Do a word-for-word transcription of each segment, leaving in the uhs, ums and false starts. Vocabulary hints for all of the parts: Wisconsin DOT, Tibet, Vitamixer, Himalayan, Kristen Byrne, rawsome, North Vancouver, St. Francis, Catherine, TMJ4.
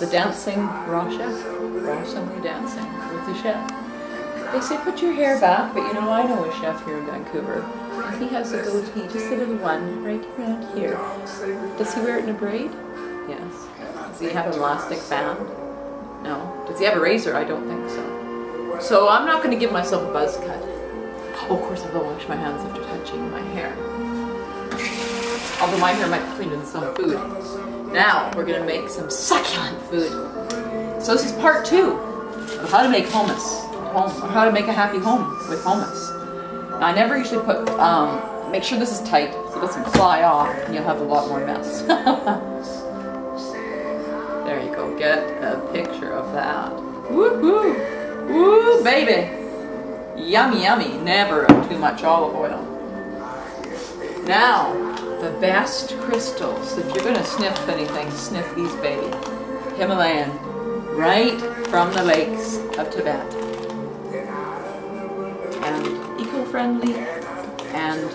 the dancing raw chef, raw summer dancing with the chef. They say put your hair back, but you know, I know a chef here in Vancouver, and he has a goatee, just a little one, right around here. Does he wear it in a braid? Yes. Does he have an elastic band? No. Does he have a razor? I don't think so. So I'm not going to give myself a buzz cut. Oh, of course, I will wash my hands after touching my hair. Although my hair might be cleaned in some food. Now we're going to make some succulent food. So this is part two of how to make hummus, home, or how to make a happy home with hummus. Now, I never usually put, um, make sure this is tight so it doesn't fly off and you'll have a lot more mess. There you go, get a picture of that. Woohoo! Woo, baby! Yummy, yummy, never too much olive oil. Now, the best crystals. If you're going to sniff anything, sniff these, baby. Himalayan, right from the lakes of Tibet. And eco-friendly, and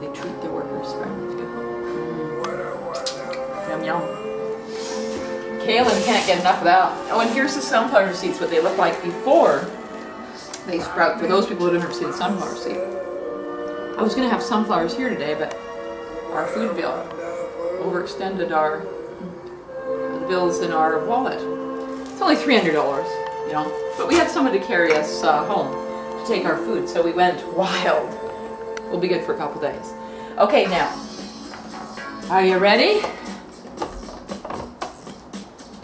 they treat their workers friendly too. Mm. Yum, yum. Kaylin can't get enough of that. Oh, and here's the sunflower seeds, what they look like before they sprout, for those people who have never seen sunflower seed. I was going to have sunflowers here today, but our food bill overextended our the bills in our wallet. It's only three hundred dollars, you know, but we had someone to carry us uh, home to take our food, so we went wild. We'll be good for a couple days. Okay, now, are you ready?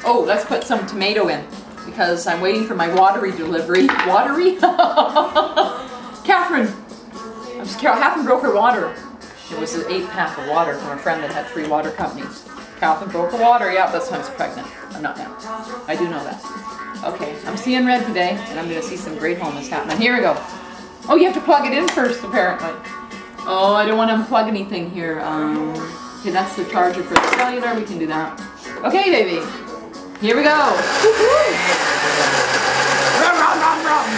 Oh, let's put some tomato in, because I'm waiting for my watery delivery. Watery? Catherine! I'm scared. Catherine broke her water. It was an eight pack of water from a friend that had three water companies. Catherine broke her water. Yeah, that's when I was pregnant. I'm not now. I do know that. Okay, I'm seeing red today, and I'm going to see some great homeless happening. Here we go. Oh, you have to plug it in first, apparently. Oh, I don't want to unplug anything here. Um, okay, that's the charger for the cellular. We can do that. Okay, baby. Here we go. Woo-hoo. Rum, rum, rum, rum.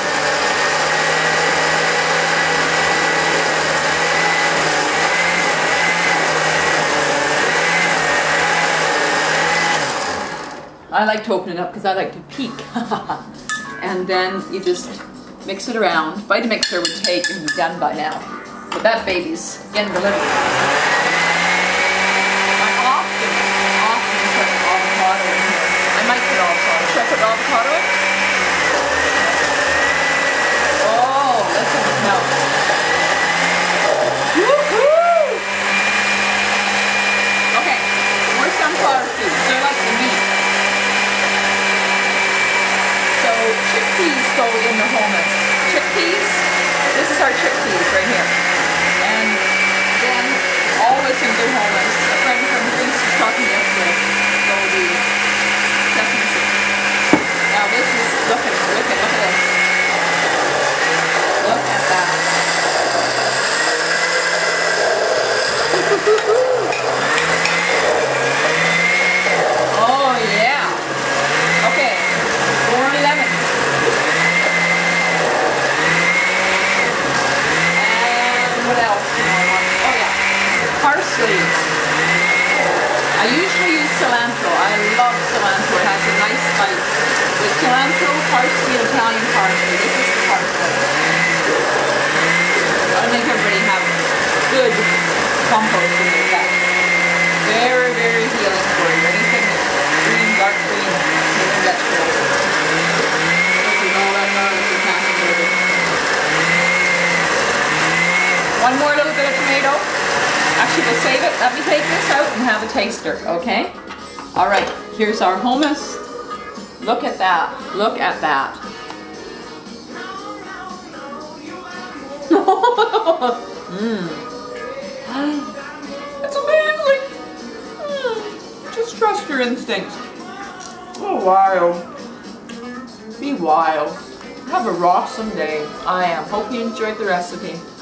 I like to open it up because I like to peek. And then you just mix it around. Vitamixer would take and be done by now. But that baby's getting delivered. I often, often put avocado in here. I might put avocado. Should I put avocado in? Oh, that's a smell. Chickpeas go in the hummus. Chickpeas, this is our chickpeas right here. And then always in good hummus. A friend from Greece was talking yesterday. So the sesame seeds. Now this is, look at it, look at look at this. Look at that. Oh yeah. Okay. Four lemons. What else do I want? Oh yeah, parsley. I usually use cilantro. I love cilantro. It has a nice bite. With cilantro, parsley, Italian parsley. This is the parsley. I think everybody have good compost in their gut. Very, very healing for you. Anything that's green, dark green, green vegetables. This is all that garlic you can't do. One more little bit of tomato. Actually, we'll save it. Let me take this out and have a taster, okay? All right, here's our hummus. Look at that. Look at that. mm. It's amazing. Mm. Just trust your instincts. Go wild. Be wild. Have a rawsome day. I am. Hope you enjoyed the recipe.